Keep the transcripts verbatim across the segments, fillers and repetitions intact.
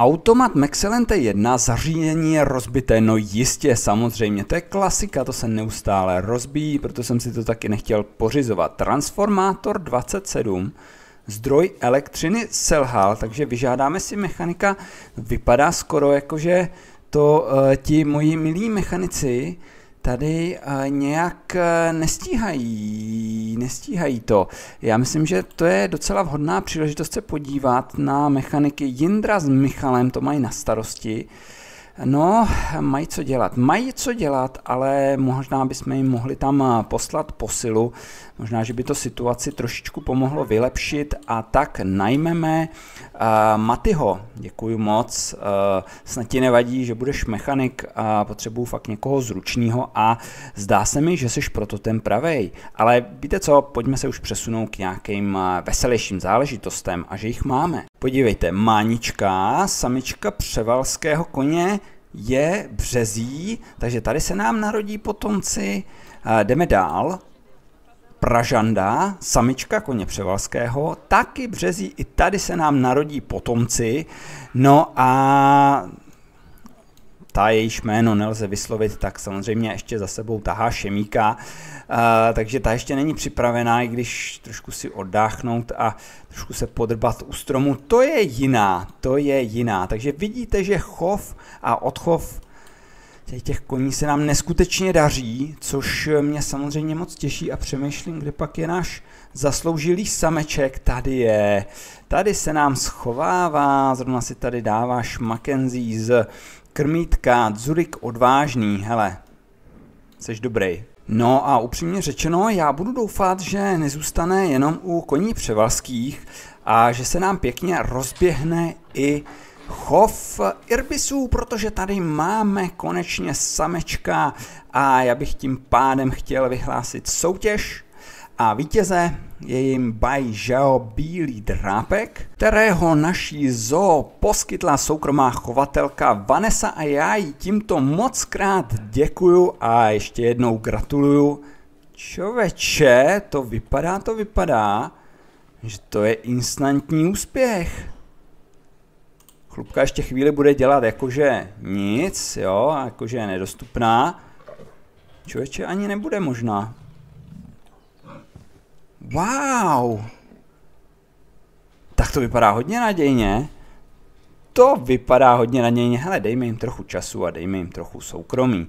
Automat Maxellente jedna, zařízení je rozbité, no jistě, samozřejmě, to je klasika, to se neustále rozbíjí, proto jsem si to taky nechtěl pořizovat. Transformátor dvacet sedm, zdroj elektřiny selhal, takže vyžádáme si mechanika, vypadá skoro jako, že to uh, ti moji milí mechanici tady uh, nějak uh, nestíhají, nestíhají to. Já myslím, že to je docela vhodná příležitost se podívat na mechaniky. Jindra s Michalem to mají na starosti. No, mají co dělat. Mají co dělat, ale možná bychom jim mohli tam poslat posilu. Možná, že by to situaci trošičku pomohlo vylepšit, a tak najmeme uh, Matyho. Děkuji moc. Uh, snad ti nevadí, že budeš mechanik, a potřebuju fakt někoho zručného a zdá se mi, že jsi proto ten pravej. Ale víte co, pojďme se už přesunout k nějakým veselějším záležitostem, a že jich máme. Podívejte, Mánička, samička převalského koně, je březí, takže tady se nám narodí potomci. Uh, jdeme dál. Pražanda, samička koně převalského, taky březí, i tady se nám narodí potomci, no a ta jejíž jméno nelze vyslovit, tak samozřejmě ještě za sebou tahá šemíka, uh, takže ta ještě není připravená, i když trošku si oddáchnout a trošku se podrbat u stromu, to je jiná, to je jiná, takže vidíte, že chov a odchov těch koní se nám neskutečně daří, což mě samozřejmě moc těší, a přemýšlím, kde pak je náš zasloužilý sameček. Tady je, tady se nám schovává, zrovna si tady dáváš Mackenzie z krmítka. Zurik odvážný, hele, seš dobrý. No a upřímně řečeno, já budu doufat, že nezůstane jenom u koní převalských a že se nám pěkně rozběhne i chov irbisů, protože tady máme konečně samečka, a já bych tím pádem chtěl vyhlásit soutěž a vítěze je jim Baj Žao bílý drápek, kterého naší zoo poskytla soukromá chovatelka Vanessa, a já jí tímto moc krát děkuju a ještě jednou gratuluju. Čověče, to vypadá, to vypadá, že to je instantní úspěch. Klubka ještě chvíli bude dělat jakože nic, jo, jakože je nedostupná. Člověče, ani nebude možná. Wow! Tak to vypadá hodně nadějně. To vypadá hodně nadějně. Hele, dejme jim trochu času a dejme jim trochu soukromí.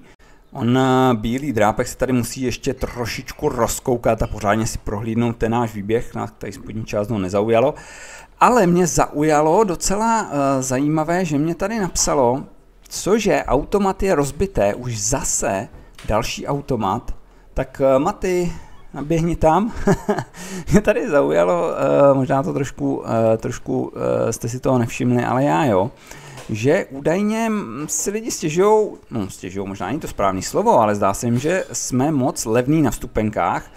On, bílý drápek, se tady musí ještě trošičku rozkoukat a pořádně si prohlídnout ten náš výběh, na tady spodní část ho nezaujalo. Ale mě zaujalo docela uh, zajímavé, že mě tady napsalo, cože automat je rozbité, už zase další automat. Tak uh, Maty, naběhni tam. Mě tady zaujalo, uh, možná to trošku, uh, trošku uh, jste si toho nevšimli, ale já jo, že údajně si lidi stěžují, no stěžují, možná není to správné slovo, ale zdá se jim, že jsme moc levní na vstupenkách,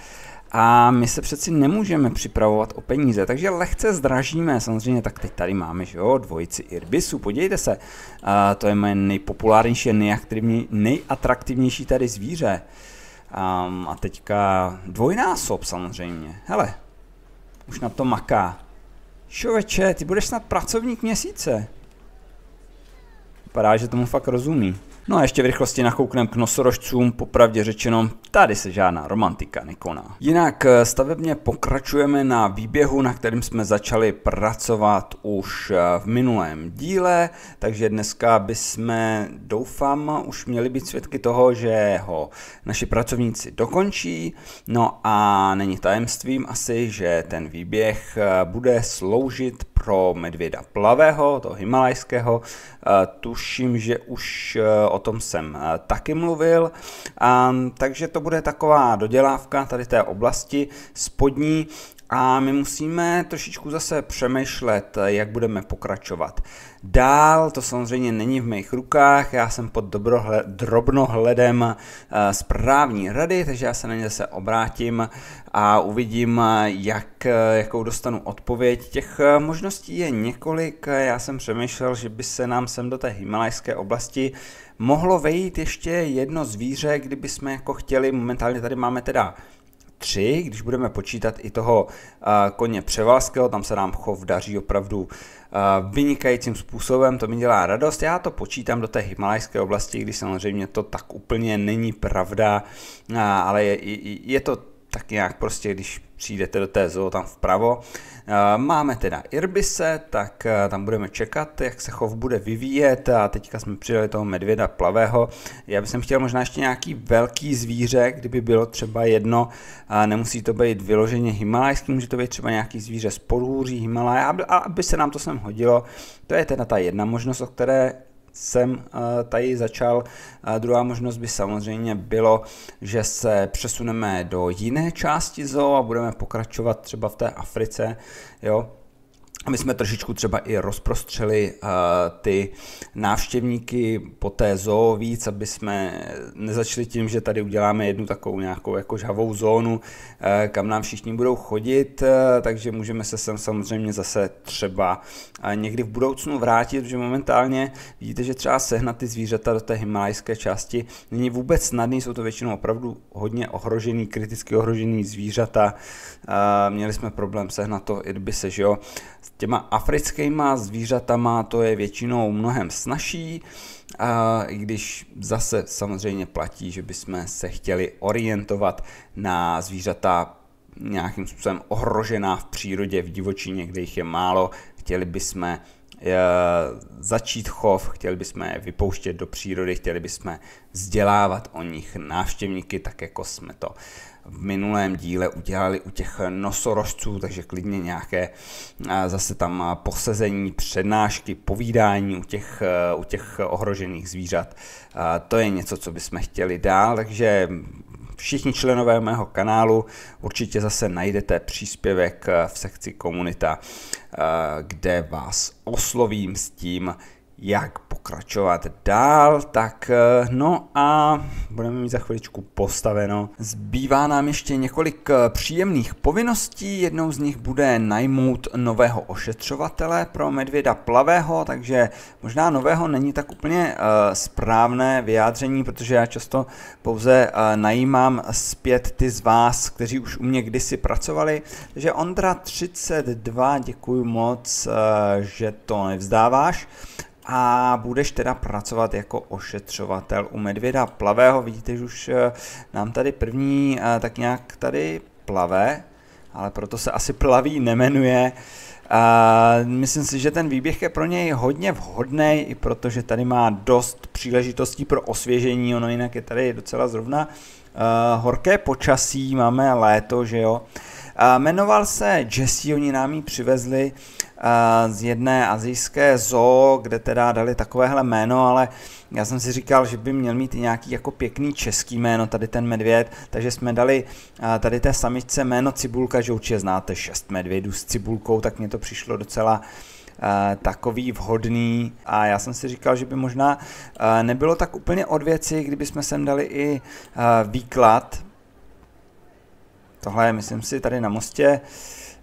a my se přeci nemůžeme připravovat o peníze, takže lehce zdražíme, samozřejmě. Tak teď tady máme, že jo, dvojici irbisů, podívejte se, uh, to je moje nejpopulárnější, nejatraktivnější tady zvíře. Um, a teďka dvojnásob samozřejmě, hele, už na to maká. Čověče, ty budeš snad pracovník měsíce. Vypadá, že tomu fakt rozumí. No a ještě v rychlosti nakoukneme k nosorožcům, popravdě řečeno, tady se žádná romantika nekoná. Jinak stavebně pokračujeme na výběhu, na kterým jsme začali pracovat už v minulém díle, takže dneska bychom, doufám, už měli být svědky toho, že ho naši pracovníci dokončí. No a není tajemstvím asi, že ten výběh bude sloužit pro medvěda plavého, toho himalajského. Tuším, že už o tom jsem taky mluvil, a takže to bude taková dodělávka tady té oblasti spodní, a my musíme trošičku zase přemýšlet, jak budeme pokračovat dál. To samozřejmě není v mých rukách, já jsem pod dobrohled, drobnohledem správní rady, takže já se na ně zase obrátím a uvidím, jak, jakou dostanu odpověď. Těch možností je několik, já jsem přemýšlel, že by se nám sem do té himalajské oblasti mohlo vejít ještě jedno zvíře, kdyby jsme jako chtěli. Momentálně tady máme teda tři, když budeme počítat i toho koně převalského, tam se nám chov daří opravdu vynikajícím způsobem, to mi dělá radost. Já to počítám do té himalajské oblasti, když samozřejmě to tak úplně není pravda, ale je, je to tak nějak prostě, když přijdete do té zoo tam vpravo. Máme teda Irbise, tak tam budeme čekat, jak se chov bude vyvíjet, a teďka jsme přidali toho medvěda plavého. Já bych chtěl možná ještě nějaký velký zvíře, kdyby bylo třeba jedno, nemusí to být vyloženě himalajský, může to být třeba nějaký zvíře z podhůří Himalaje, aby se nám to sem hodilo. To je teda ta jedna možnost, o které jsem tady začal. A druhá možnost by samozřejmě bylo, že se přesuneme do jiné části zoo a budeme pokračovat třeba v té Africe, jo. My jsme trošičku třeba i rozprostřeli uh, ty návštěvníky po té zoo víc, aby jsme nezačali tím, že tady uděláme jednu takovou nějakou jako žhavou zónu, uh, kam nám všichni budou chodit, uh, takže můžeme se sem samozřejmě zase třeba uh, někdy v budoucnu vrátit, protože momentálně vidíte, že třeba sehnat ty zvířata do té himalajské části není vůbec snadný, jsou to většinou opravdu hodně ohrožený, kriticky ohrožený zvířata. Uh, měli jsme problém sehnat to irbise, že jo. S těma africkýma zvířatama to je většinou mnohem snažší, i když zase samozřejmě platí, že bychom se chtěli orientovat na zvířata nějakým způsobem ohrožená v přírodě, v divočině, kde jich je málo, chtěli bychom začít chov, chtěli bychom je vypouštět do přírody, chtěli bychom vzdělávat o nich návštěvníky, tak jako jsme to v minulém díle udělali u těch nosorožců, takže klidně nějaké zase tam posezení, přednášky, povídání u těch, u těch ohrožených zvířat. To je něco, co bychom chtěli dál, takže všichni členové mého kanálu určitě zase najdete příspěvek v sekci komunita, kde vás oslovím s tím, jak pokračovat dál. Tak no a budeme mít za chviličku postaveno. Zbývá nám ještě několik příjemných povinností, jednou z nich bude najmout nového ošetřovatele pro medvěda plavého, takže možná nového není tak úplně uh, správné vyjádření, protože já často pouze uh, najímám zpět ty z vás, kteří už u mě kdysi pracovali, takže Ondra třicet dva, děkuji moc, uh, že to nevzdáváš. A budeš teda pracovat jako ošetřovatel u medvěda plavého. Vidíte, že už nám tady první tak nějak tady plave, ale proto se asi plaví nemenuje. Myslím si, že ten výběh je pro něj hodně vhodný, i protože tady má dost příležitostí pro osvěžení. Ono jinak je tady docela zrovna horké počasí, máme léto, že jo. Jmenoval se Jesse, oni nám ji přivezli z jedné asijské zoo, kde teda dali takovéhle jméno, ale já jsem si říkal, že by měl mít i nějaký jako pěkný český jméno tady ten medvěd, takže jsme dali tady té samičce jméno Cibulka, že určitě znáte šest medvědů s cibulkou, tak mně to přišlo docela takový vhodný a já jsem si říkal, že by možná nebylo tak úplně od věci, kdyby jsme sem dali i výklad. Tohle je, myslím si, tady na mostě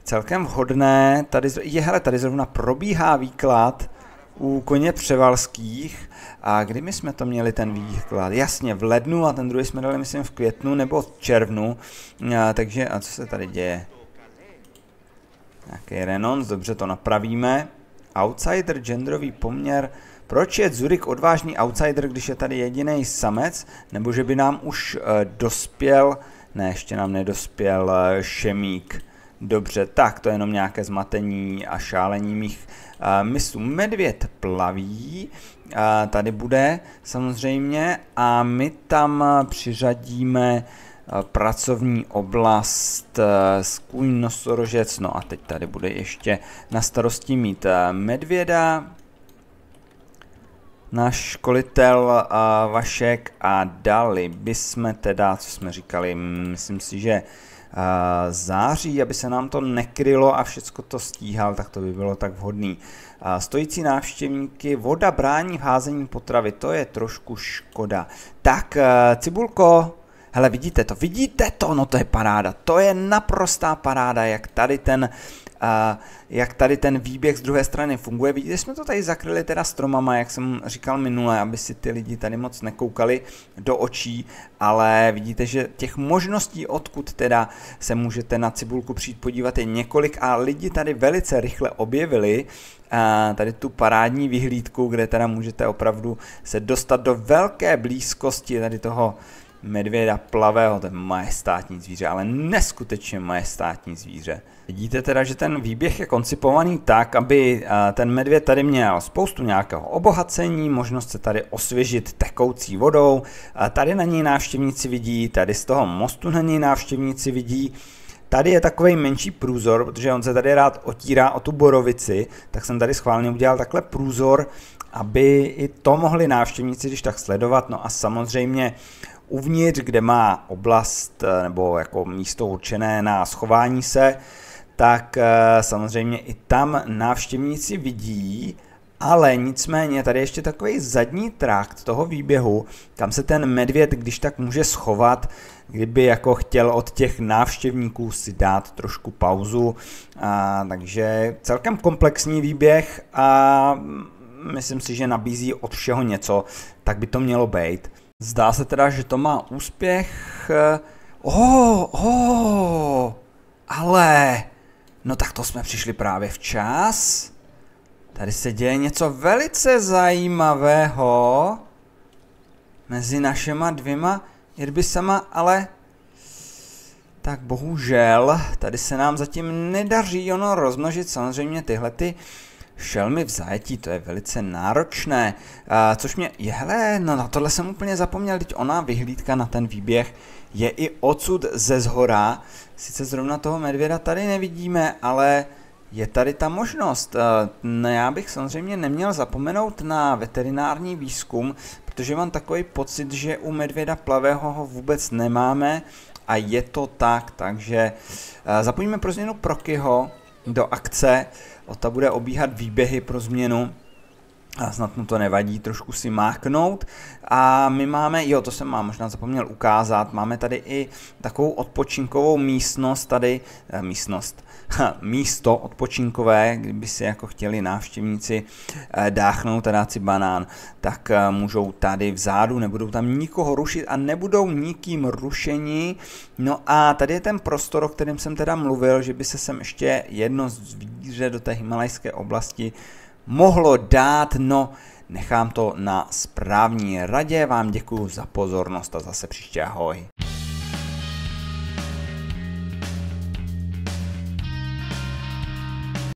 celkem vhodné. Tady, je, hele, tady zrovna probíhá výklad u koně převalských. A kdy my jsme to měli ten výklad? Jasně, v lednu a ten druhý jsme dali, myslím, v květnu nebo v červnu. A, takže, a co se tady děje? Nějaký renons, dobře, to napravíme. Outsider, genderový poměr. Proč je Zurik odvážný outsider, když je tady jediný samec? Nebo že by nám už e, dospěl... Ne, ještě nám nedospěl šemík. Dobře, tak to je jenom nějaké zmatení a šálení mých uh, myslů. Medvěd plaví, uh, tady bude samozřejmě a my tam přiřadíme uh, pracovní oblast uh, skůň nosorožec. No a teď tady bude ještě na starosti mít uh, medvěda. Náš školitel uh, Vašek a dali bychom teda, co jsme říkali, myslím si, že uh, září, aby se nám to nekrylo a všecko to stíhal, tak to by bylo tak vhodný. Uh, stojící návštěvníky, voda brání v házení potravy, to je trošku škoda. Tak, uh, Cibulko, hele, vidíte to, vidíte to, no to je paráda, to je naprostá paráda, jak tady ten a jak tady ten výběh z druhé strany funguje. Vidíte, jsme to tady zakryli teda stromama, jak jsem říkal minule, aby si ty lidi tady moc nekoukali do očí, ale vidíte, že těch možností, odkud teda se můžete na Cibulku přijít podívat, je několik a lidi tady velice rychle objevili tady tu parádní vyhlídku, kde teda můžete opravdu se dostat do velké blízkosti tady toho medvěda plavého, to je majestátní zvíře, ale neskutečně majestátní zvíře. Vidíte teda, že ten výběh je koncipovaný tak, aby ten medvěd tady měl spoustu nějakého obohacení, možnost se tady osvěžit tekoucí vodou, tady na něj návštěvníci vidí, tady z toho mostu na něj návštěvníci vidí. Tady je takový menší průzor, protože on se tady rád otírá o tu borovici, tak jsem tady schválně udělal takhle průzor, aby i to mohli návštěvníci když tak sledovat. No a samozřejmě uvnitř, kde má oblast nebo jako místo určené na schování se, tak samozřejmě i tam návštěvníci vidí, ale nicméně tady ještě takový zadní trakt toho výběhu, tam se ten medvěd když tak může schovat, kdyby jako chtěl od těch návštěvníků si dát trošku pauzu. A, takže celkem komplexní výběh a myslím si, že nabízí od všeho něco, tak by to mělo být. Zdá se teda, že to má úspěch. Oh, oh, ale, no tak to jsme přišli právě včas. Tady se děje něco velice zajímavého mezi našima dvěma irbisama, ale tak bohužel tady se nám zatím nedaří ono rozmnožit. Samozřejmě tyhle ty šelmy v zajetí, to je velice náročné, uh, což mě, jehle, no na tohle jsem úplně zapomněl, teď ona vyhlídka na ten výběh je i odsud ze zhora, sice zrovna toho medvěda tady nevidíme, ale je tady ta možnost. No já bych samozřejmě neměl zapomenout na veterinární výzkum, protože mám takový pocit, že u medvěda plavého ho vůbec nemáme a je to tak, takže zapojíme pro změnu Prokyho do akce, Ota bude obíhat výběhy pro změnu a snad mu to nevadí, trošku si máknout. A my máme, jo, to jsem mám možná zapomněl ukázat, máme tady i takovou odpočinkovou místnost tady, místnost, místo odpočinkové, kdyby si jako chtěli návštěvníci dáchnout a dát si banán, tak můžou tady vzadu, nebudou tam nikoho rušit a nebudou nikým rušeni. No a tady je ten prostor, o kterém jsem teda mluvil, že by se sem ještě jedno zvíře do té himalajské oblasti mohlo dát, no nechám to na správní radě, vám děkuju za pozornost a zase příště ahoj.